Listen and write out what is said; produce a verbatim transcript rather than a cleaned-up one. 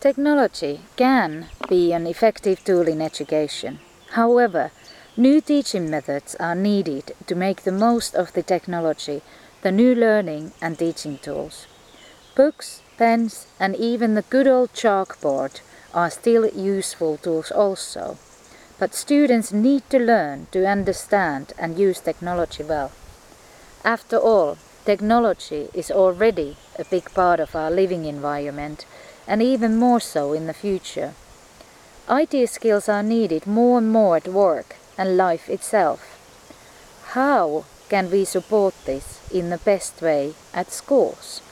Technology can be an effective tool in education. However, new teaching methods are needed to make the most of the technology, the new learning and teaching tools. Books, pens, and even the good old chalkboard are still useful tools also. But students need to learn to understand and use technology well. After all, technology is already a big part of our living environment, and even more so in the future. I T skills are needed more and more at work and life itself. How can we support this in the best way at schools?